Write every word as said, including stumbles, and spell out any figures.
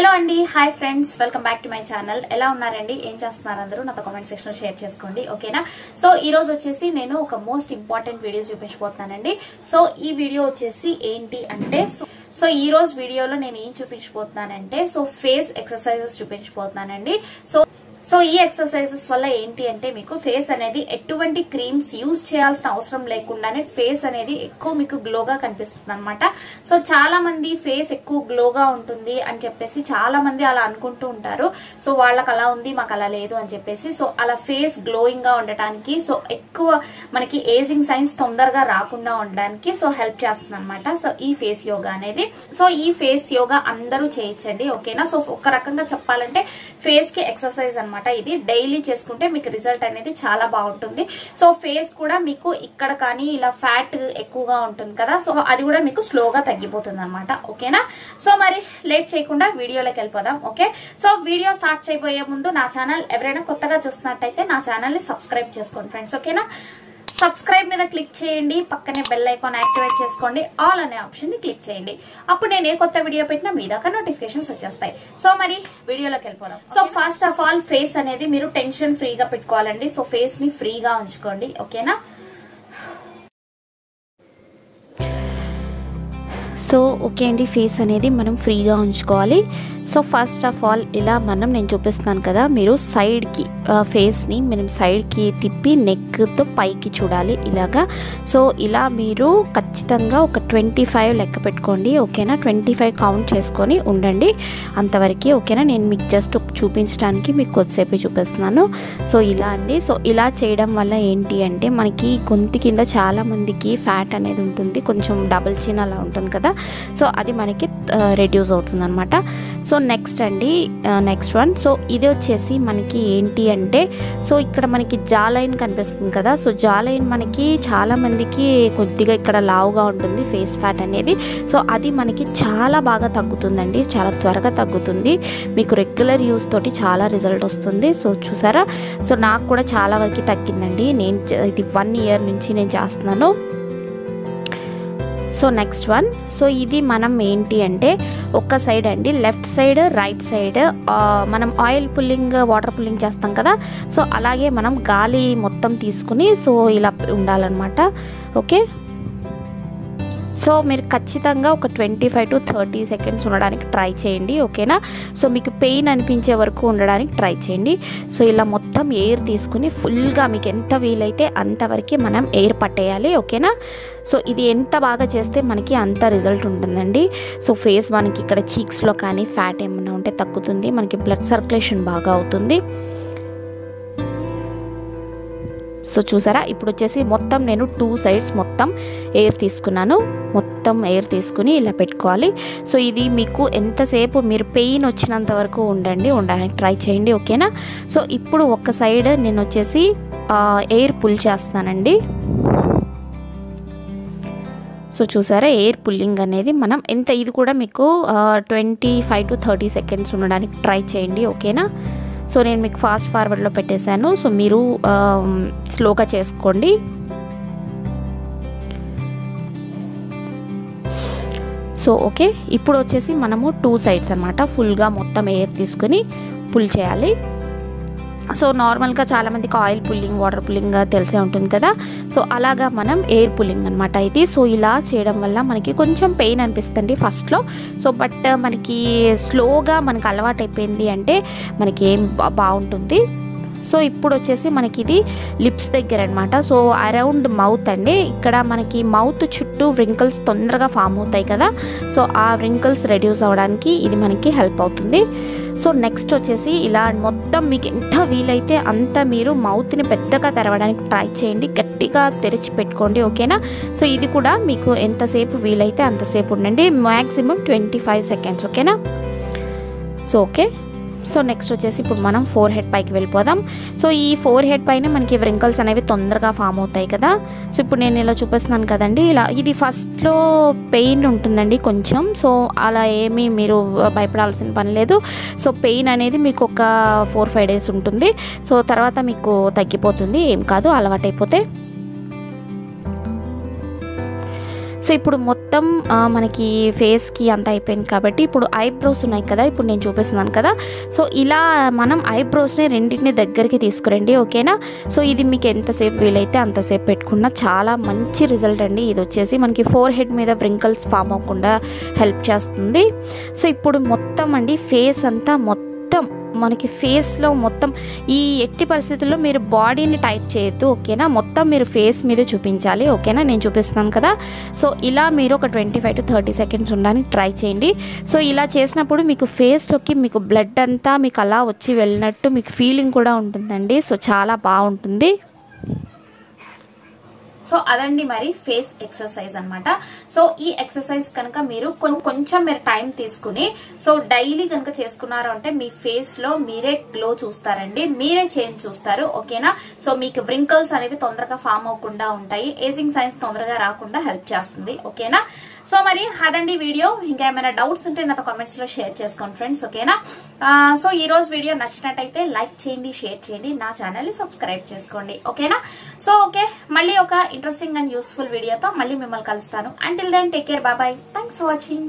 Hello अंडी hi friends welcome back to my channel ఎలా ఉన్నారండి ఏం చేస్తున్నారు అందరూ నాతో కామెంట్ సెక్షన్ లో షేర్ చేసుకోండి ఓకేనా సో ఈ రోజు వచ్చేసి నేను ఒక మోస్ట్ ఇంపార్టెంట్ వీడియో చూపించబోతున్నానండి సో ఈ వీడియో వచ్చేసి ఏంటి అంటే సో ఈ రోజు వీడియోలో నేను ఏం చూపించబోతున్నానంటే సో ఫేస్ ఎక్సర్సైజెస్ చూపించబోతున్నానండి సో సో ఈ ఎక్సర్సైజెస్ వల్ల ఏంటి అంటే మీకు ఫేస్ అనేది ఎటువంటి క్రీమ్స్ యూజ్ చేయాల్సిన అవసరం లేకుండానే ఫేస్ అనేది ఎక్కువ మీకు గ్లోగా కనిపిస్తుంది అనమాట. సో చాలా మంది ఫేస్ ఎక్కువ గ్లోగా ఉంటుంది అని చెప్పేసి చాలా మంది అలా అనుకుంటూ ఉంటారు. సో వాళ్ళకి అలా ఉంది మాకు అలా లేదు అని చెప్పేసి సో అలా ఫేస్ గ్లోయింగ్ గా ఉండటానికి సో ఎక్కువ మనకి ఏజింగ్ సైన్స్ తొందరగా రాకుండా ఉండడానికి సో హెల్ప్ చేస్తుంది అనమాట. సో ఈ ఫేస్ యోగా అనేది సో ఈ ఫేస్ యోగా అందరూ చేయించండి ఓకేనా. సో ఒక రకంగా చెప్పాలంటే ఫేస్ కి ఎక్సర్సైజ్ అనమాట. ఇది డైలీ చేసుకుంటే మీకు రిజల్ట్ అనేది చాలా బాగుంటుంది. సో ఫేస్ కూడా మీకు ఇక్కడ కానీ ఇలా ఫ్యాట్ ఎక్కువగా ఉంటుంది కదా సో అది కూడా మీకు స్లోగా తగ్గిపోతుంది అనమాట ఓకేనా. సో మరి లేట్ చేయకుండా వీడియోలోకి వెళ్ళిపోదాం ఓకే. సో వీడియో స్టార్ట్ చేయబోయే ముందు నా ఛానల్ ఎవరైనా కొత్తగా చూస్తున్నట్టయితే నా ఛానల్ ని సబ్స్క్రైబ్ చేసుకోండి ఫ్రెండ్స్ ఓకేనా. సబ్స్క్రైబ్ మీద క్లిక్ చేయండి, పక్కనే బెల్ ఐకాన్ యాక్టివేట్ చేసుకోండి, ఆల్ అనే ఆప్షన్ ని క్లిక్ చేయండి. అప్పుడు నేను ఏ కొత్త వీడియో పెట్టినా మీ దాకా నోటిఫికేషన్స్ వచ్చేస్తాయి. సో మరి వీడియోలోకి వెళ్ళిపోదాం. So first of all face అనేది మీరు టెన్షన్ ఫ్రీగా పెట్టుకోవాలండి. సో ఫేస్ ని ఫ్రీగా ఉంచుకోండి ఓకేనా. సో ఓకే అండి, ఫేస్ అనేది మనం ఫ్రీగా ఉంచుకోవాలి. సో ఫస్ట్ ఆఫ్ ఆల్ ఇలా మనం నేను చూపిస్తున్నాను కదా మీరు సైడ్కి ఫేస్ని మనం సైడ్కి తిప్పి నెక్తో పైకి చూడాలి ఇలాగా. సో ఇలా మీరు ఖచ్చితంగా ఒక ట్వంటీ ఫైవ్ లెక్క పెట్టుకోండి ఓకేనా. ట్వంటీ ఫైవ్ కౌంట్ చేసుకొని ఉండండి అంతవరకు ఓకేనా. నేను మీకు జస్ట్ చూపించడానికి మీకు కొద్దిసేపు చూపిస్తున్నాను. సో ఇలా అండి. సో ఇలా చేయడం వల్ల ఏంటి అంటే మనకి గొంతు కింద చాలామందికి ఫ్యాట్ అనేది ఉంటుంది, కొంచెం డబుల్ చిన్ అలా ఉంటుంది కదా సో అది మనకి రెడ్యూస్ అవుతుంది అనమాట. సో నెక్స్ట్ అండి నెక్స్ట్ వన్ సో ఇది వచ్చేసి మనకి ఏంటి అంటే సో ఇక్కడ మనకి జా లైన్ కనిపిస్తుంది కదా. సో జా లైన్ మనకి చాలామందికి కొద్దిగా ఇక్కడ లావుగా ఉంటుంది ఫేస్ ఫ్యాట్ అనేది. సో అది మనకి చాలా బాగా తగ్గుతుందండి, చాలా త్వరగా తగ్గుతుంది. మీకు రెగ్యులర్ యూస్ తోటి చాలా రిజల్ట్ వస్తుంది. సో చూసారా, సో నాకు కూడా చాలా వరకు తగ్గిందండి. నేను ఇది వన్ ఇయర్ నుంచి నేను చేస్తున్నాను. సో నెక్స్ట్ వన్ సో ఇది మనం ఏంటి అంటే ఒక్క సైడ్ అండి, లెఫ్ట్ సైడ్ రైట్ సైడ్ మనం ఆయిల్ పుల్లింగ్ వాటర్ పుల్లింగ్ చేస్తాం కదా సో అలాగే మనం గాలి మొత్తం తీసుకుని సో ఇలా ఉండాలన్నమాట ఓకే. సో మీరు ఖచ్చితంగా ఒక twenty five to thirty seconds ఉండడానికి ట్రై చేయండి ఓకేనా. సో మీకు పెయిన్ అనిపించే వరకు ఉండడానికి ట్రై చేయండి. సో ఇలా మొత్తం ఎయిర్ తీసుకుని ఫుల్గా మీకు ఎంత వీలైతే అంతవరకు మనం ఎయిర్ పట్టేయాలి ఓకేనా. సో ఇది ఎంత బాగా చేస్తే మనకి అంత రిజల్ట్ ఉంటుందండి. సో ఫేస్ మనకి ఇక్కడ చీక్స్లో కానీ ఫ్యాట్ ఏమైనా ఉంటే తగ్గుతుంది, మనకి బ్లడ్ సర్క్యులేషన్ బాగా అవుతుంది. సో చూసారా, ఇప్పుడు వచ్చేసి మొత్తం నేను టూ సైడ్స్ మొత్తం ఎయిర్ తీసుకున్నాను. మొత్తం ఎయిర్ తీసుకుని ఇలా పెట్టుకోవాలి. సో ఇది మీకు ఎంతసేపు మీరు పెయిన్ వచ్చినంత వరకు ఉండండి, ఉండడానికి ట్రై చేయండి ఓకేనా. సో ఇప్పుడు ఒక సైడ్ నేను వచ్చేసి ఎయిర్ పుల్ చేస్తానండి. సో చూసారా, ఎయిర్ పుల్లింగ్ అనేది మనం ఎంత ఇది కూడా మీకు twenty five to thirty seconds ఉండడానికి ట్రై చేయండి ఓకేనా. సో నేను మీకు ఫాస్ట్ ఫార్వర్డ్లో పెట్టేశాను, సో మీరు స్లోగా చేసుకోండి. సో ఓకే, ఇప్పుడు వచ్చేసి మనము టూ సైడ్స్ అనమాట ఫుల్గా మొత్తం ఎయిర్ తీసుకుని పుల్ చేయాలి. సో నార్మల్గా చాలామందికి ఆయిల్ పుల్లింగ్ వాటర్ పుల్లింగ్ తెలిసే ఉంటుంది కదా సో అలాగా మనం ఎయిర్ పుల్లింగ్ అనమాట ఇది. సో ఇలా చేయడం వల్ల మనకి కొంచెం పెయిన్ అనిపిస్తుంది ఫస్ట్లో. సో బట్ మనకి స్లోగా మనకి అలవాటు అయిపోయింది అంటే మనకి ఏం బాగుంటుంది. సో ఇప్పుడు వచ్చేసి మనకి ఇది లిప్స్ దగ్గర అనమాట. సో అరౌండ్ మౌత్ అండి, ఇక్కడ మనకి మౌత్ చుట్టూ వ్రింకిల్స్ తొందరగా ఫామ్ అవుతాయి కదా సో ఆ వ్రింకిల్స్ రెడ్యూస్ అవ్వడానికి ఇది మనకి హెల్ప్ అవుతుంది. సో నెక్స్ట్ వచ్చేసి ఇలా మొత్తం మీకు ఎంత వీలైతే అంత మీరు మౌత్ని పెద్దగా తెరవడానికి ట్రై చేయండి, గట్టిగా తెరిచి పెట్టుకోండి ఓకేనా. సో ఇది కూడా మీకు ఎంతసేపు వీలైతే అంతసేపు ఉండండి, మ్యాక్సిమం ట్వంటీ ఫైవ్ సెకండ్స్ ఓకేనా. సో ఓకే, సో నెక్స్ట్ వచ్చేసి ఇప్పుడు మనం ఫోర్ హెడ్ పైకి వెళ్ళిపోదాం. సో ఈ ఫోర్ హెడ్ పైన మనకి వ్రింకల్స్ అనేవి తొందరగా ఫామ్ అవుతాయి కదా. సో ఇప్పుడు నేను ఇలా చూపిస్తున్నాను కదండి, ఇలా ఇది ఫస్ట్లో పెయిన్ ఉంటుందండి కొంచెం. సో అలా ఏమీ మీరు భయపడాల్సిన పని లేదు. సో పెయిన్ అనేది మీకు ఒక ఫోర్ ఫైవ్ డేస్ ఉంటుంది. సో తర్వాత మీకు తగ్గిపోతుంది, ఏం కాదు అలవాటైపోతే. సో ఇప్పుడు మొత్తం మనకి ఫేస్కి అంత అయిపోయింది కాబట్టి ఇప్పుడు ఐబ్రోస్ ఉన్నాయి కదా, ఇప్పుడు నేను చూపిస్తున్నాను కదా. సో ఇలా మనం ఐబ్రోస్ని రెండింటిని దగ్గరికి తీసుకురండి, ఓకేనా. సో ఇది మీకు ఎంతసేపు వీలైతే అంతసేపు పెట్టుకున్నా చాలా మంచి రిజల్ట్ అండి. ఇది వచ్చేసి మనకి ఫోర్ హెడ్ మీద వ్రింకల్స్ ఫామ్ అవ్వకుండా హెల్ప్ చేస్తుంది. సో ఇప్పుడు మొత్తం అండి ఫేస్ అంతా మొత్తం మనకి ఫేస్లో మొత్తం, ఈ ఎట్టి పరిస్థితుల్లో మీరు బాడీని టైట్ చేయొద్దు, ఓకేనా. మొత్తం మీరు ఫేస్ మీద చూపించాలి, ఓకేనా. నేను చూపిస్తాను కదా. సో ఇలా మీరు ఒక twenty five to thirty seconds ఉండడానికి ట్రై చేయండి. సో ఇలా చేసినప్పుడు మీకు ఫేస్లోకి మీకు బ్లడ్ అంతా మీకు అలా వచ్చి వెళ్ళినట్టు మీకు ఫీలింగ్ కూడా ఉంటుందండి. సో చాలా బాగుంటుంది. సో అదండి మరి ఫేస్ ఎక్సర్సైజ్ అన్నమాట. సో ఈ ఎక్సర్సైజ్ కనుక మీరు కొంచెం మీరు టైం తీసుకుని సో డైలీ కనుక చేసుకున్నారు అంటే మీ ఫేస్ లో మీరే గ్లో చూస్తారండి, మీరే చేంజ్ చూస్తారు, ఓకేనా. సో మీకు వ్రింకల్స్ అనేవి తొందరగా ఫామ్ అవ్వకుండా ఉంటాయి, ఏజింగ్ సైన్స్ తొందరగా రాకుండా హెల్ప్ చేస్తుంది, ఓకేనా. సో మరి అదండి వీడియో. ఇంకా ఏమైనా డౌట్స్ ఉంటే నాతో కామెంట్స్ లో షేర్ చేసుకోండి ఫ్రెండ్స్, ఓకేనా. సో ఈ రోజు వీడియో నచ్చినట్టయితే లైక్ చేయండి, షేర్ చేయండి, నా ఛానల్ ని సబ్స్క్రైబ్ చేసుకోండి, ఓకేనా. సో ఓకే, మళ్ళీ ఒక ఇంట్రెస్టింగ్ అండ్ యూస్ఫుల్ వీడియోతో మళ్ళీ మిమ్మల్ని కలుస్తాను. Until then take care, bye, thanks for watching.